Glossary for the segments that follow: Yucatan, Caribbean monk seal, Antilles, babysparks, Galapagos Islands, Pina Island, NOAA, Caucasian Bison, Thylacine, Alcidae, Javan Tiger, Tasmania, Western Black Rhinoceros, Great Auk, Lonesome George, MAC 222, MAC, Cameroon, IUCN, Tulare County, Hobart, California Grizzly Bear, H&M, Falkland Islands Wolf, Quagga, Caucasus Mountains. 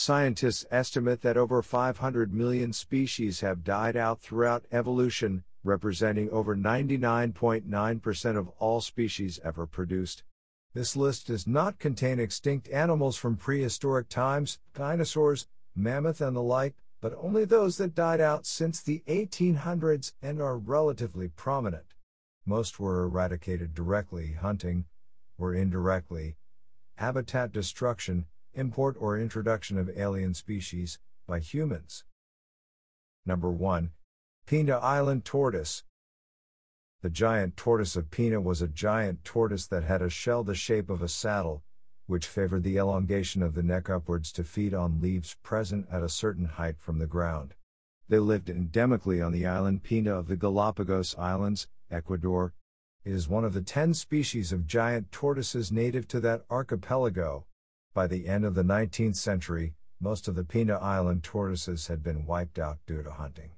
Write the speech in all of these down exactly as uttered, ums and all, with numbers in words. Scientists estimate that over five hundred million species have died out throughout evolution, representing over ninety-nine point nine percent of all species ever produced. This list does not contain extinct animals from prehistoric times, dinosaurs, mammoth and the like, but only those that died out since the eighteen hundreds and are relatively prominent. Most were eradicated directly hunting, or indirectly, habitat destruction, import or introduction of alien species by humans. Number one. Pina Island tortoise. The giant tortoise of Pina was a giant tortoise that had a shell the shape of a saddle, which favored the elongation of the neck upwards to feed on leaves present at a certain height from the ground. They lived endemically on the island Pina of the Galapagos Islands, Ecuador. It is one of the ten species of giant tortoises native to that archipelago. By the end of the nineteenth century, most of the Pina Island tortoises had been wiped out due to hunting.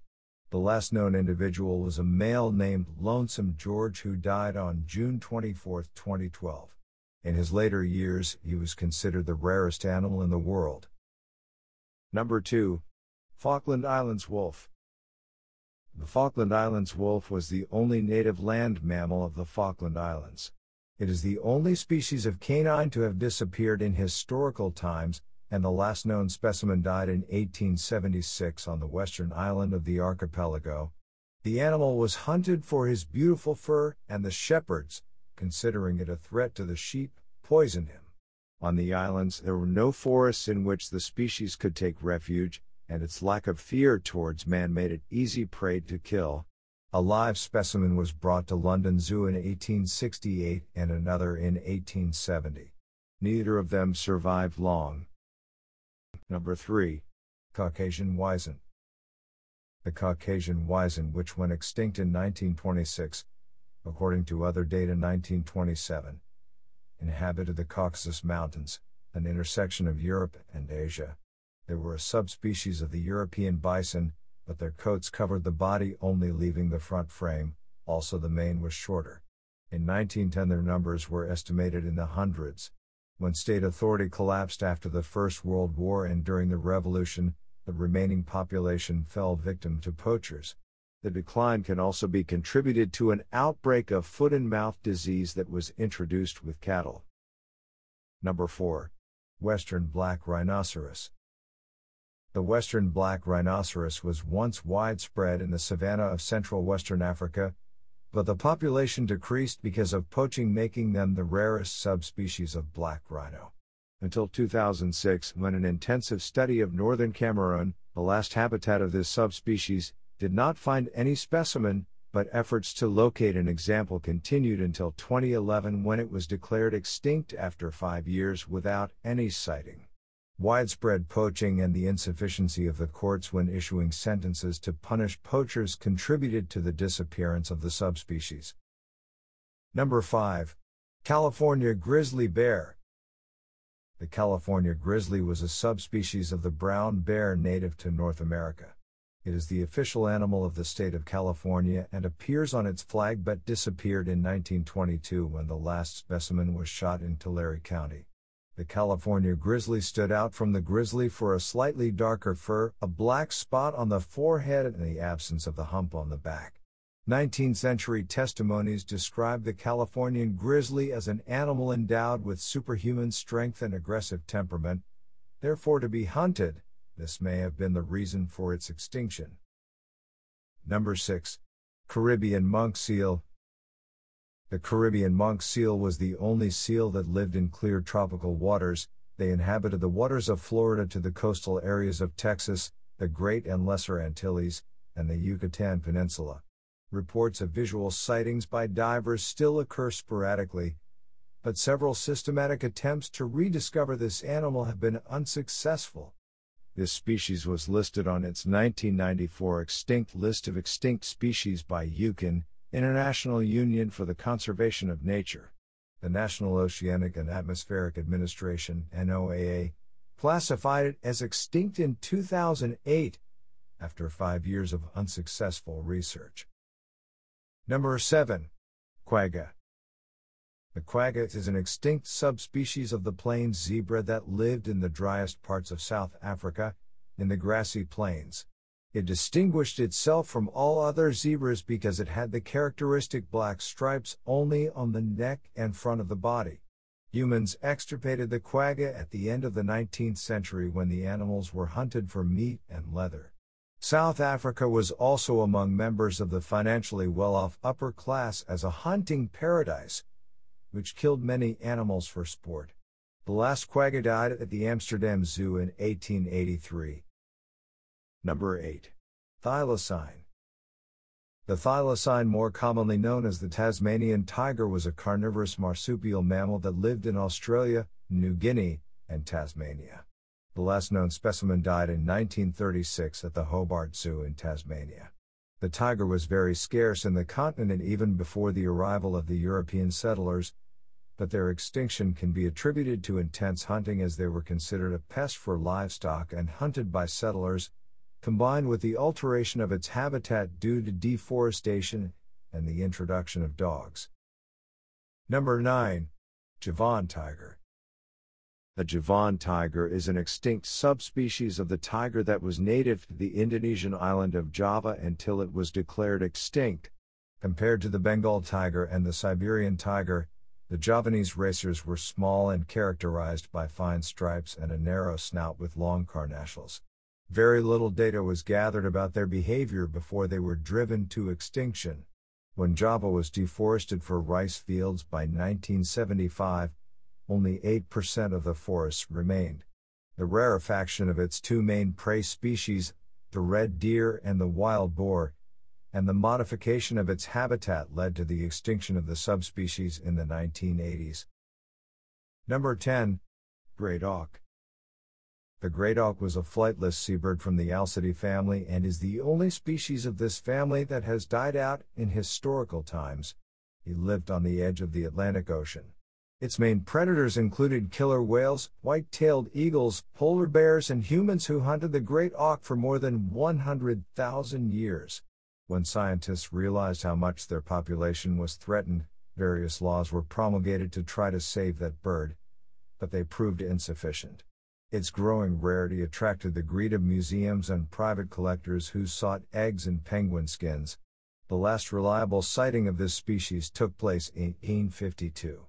The last known individual was a male named Lonesome George who died on June twenty-fourth, twenty twelve. In his later years, he was considered the rarest animal in the world. Number two. Falkland Islands wolf. The Falkland Islands wolf was the only native land mammal of the Falkland Islands. It is the only species of canine to have disappeared in historical times, and the last known specimen died in eighteen seventy-six on the western island of the archipelago. The animal was hunted for his beautiful fur, and the shepherds, considering it a threat to the sheep, poisoned him. On the islands there were no forests in which the species could take refuge, and its lack of fear towards man made it easy prey to kill. A live specimen was brought to London Zoo in eighteen sixty-eight and another in eighteen seventy. Neither of them survived long. Number three. Caucasian bison. The Caucasian bison, which went extinct in nineteen twenty-six, according to other data nineteen twenty-seven, inhabited the Caucasus Mountains, an intersection of Europe and Asia. They were a subspecies of the European bison, but their coats covered the body only, leaving the front frame. Also the mane was shorter. In nineteen ten their numbers were estimated in the hundreds. When state authority collapsed after the First World War and during the Revolution, the remaining population fell victim to poachers. The decline can also be contributed to an outbreak of foot-and-mouth disease that was introduced with cattle. Number four. Western Black Rhinoceros. The Western Black Rhinoceros was once widespread in the savanna of central western Africa, but the population decreased because of poaching, making them the rarest subspecies of black rhino. Until two thousand six, when an intensive study of northern Cameroon, the last habitat of this subspecies, did not find any specimen, but efforts to locate an example continued until twenty eleven when it was declared extinct after five years without any sighting. Widespread poaching and the insufficiency of the courts when issuing sentences to punish poachers contributed to the disappearance of the subspecies. Number five. California grizzly bear. The California grizzly was a subspecies of the brown bear native to North America. It is the official animal of the state of California and appears on its flag, but disappeared in nineteen twenty-two when the last specimen was shot in Tulare County. The California grizzly stood out from the grizzly for a slightly darker fur, a black spot on the forehead, and the absence of the hump on the back. nineteenth century testimonies described the Californian grizzly as an animal endowed with superhuman strength and aggressive temperament. Therefore, to be hunted, this may have been the reason for its extinction. Number six. Caribbean monk seal. The Caribbean monk seal was the only seal that lived in clear tropical waters. They inhabited the waters of Florida to the coastal areas of Texas, the Great and Lesser Antilles, and the Yucatan Peninsula. Reports of visual sightings by divers still occur sporadically, but several systematic attempts to rediscover this animal have been unsuccessful. This species was listed on its nineteen ninety-four extinct list of extinct species by U C N, International Union for the Conservation of Nature. The National Oceanic and Atmospheric Administration (N O A A) classified it as extinct in two thousand eight, after five years of unsuccessful research. Number seven. Quagga. The quagga is an extinct subspecies of the plains zebra that lived in the driest parts of South Africa, in the grassy plains. It distinguished itself from all other zebras because it had the characteristic black stripes only on the neck and front of the body. Humans extirpated the quagga at the end of the nineteenth century when the animals were hunted for meat and leather. South Africa was also among members of the financially well-off upper class as a hunting paradise, which killed many animals for sport. The last quagga died at the Amsterdam Zoo in eighteen eighty-three. Number eight. Thylacine. The thylacine, more commonly known as the Tasmanian tiger, was a carnivorous marsupial mammal that lived in Australia, New Guinea, and Tasmania. The last known specimen died in nineteen thirty-six at the Hobart Zoo in Tasmania. The tiger was very scarce in the continent even before the arrival of the European settlers, but their extinction can be attributed to intense hunting as they were considered a pest for livestock and hunted by settlers, combined with the alteration of its habitat due to deforestation and the introduction of dogs. Number nine. Javan tiger. The Javan tiger is an extinct subspecies of the tiger that was native to the Indonesian island of Java until it was declared extinct. Compared to the Bengal tiger and the Siberian tiger, the Javanese racers were small and characterized by fine stripes and a narrow snout with long carnations. Very little data was gathered about their behavior before they were driven to extinction. When Java was deforested for rice fields by nineteen seventy-five, only eight percent of the forests remained. The rarefaction of its two main prey species, the red deer and the wild boar, and the modification of its habitat led to the extinction of the subspecies in the nineteen eighties. Number ten. Great Auk. The great auk was a flightless seabird from the Alcidae family and is the only species of this family that has died out in historical times. He lived on the edge of the Atlantic Ocean. Its main predators included killer whales, white-tailed eagles, polar bears, and humans who hunted the great auk for more than one hundred thousand years. When scientists realized how much their population was threatened, various laws were promulgated to try to save that bird, but they proved insufficient. Its growing rarity attracted the greed of museums and private collectors who sought eggs and penguin skins. The last reliable sighting of this species took place in eighteen fifty-two.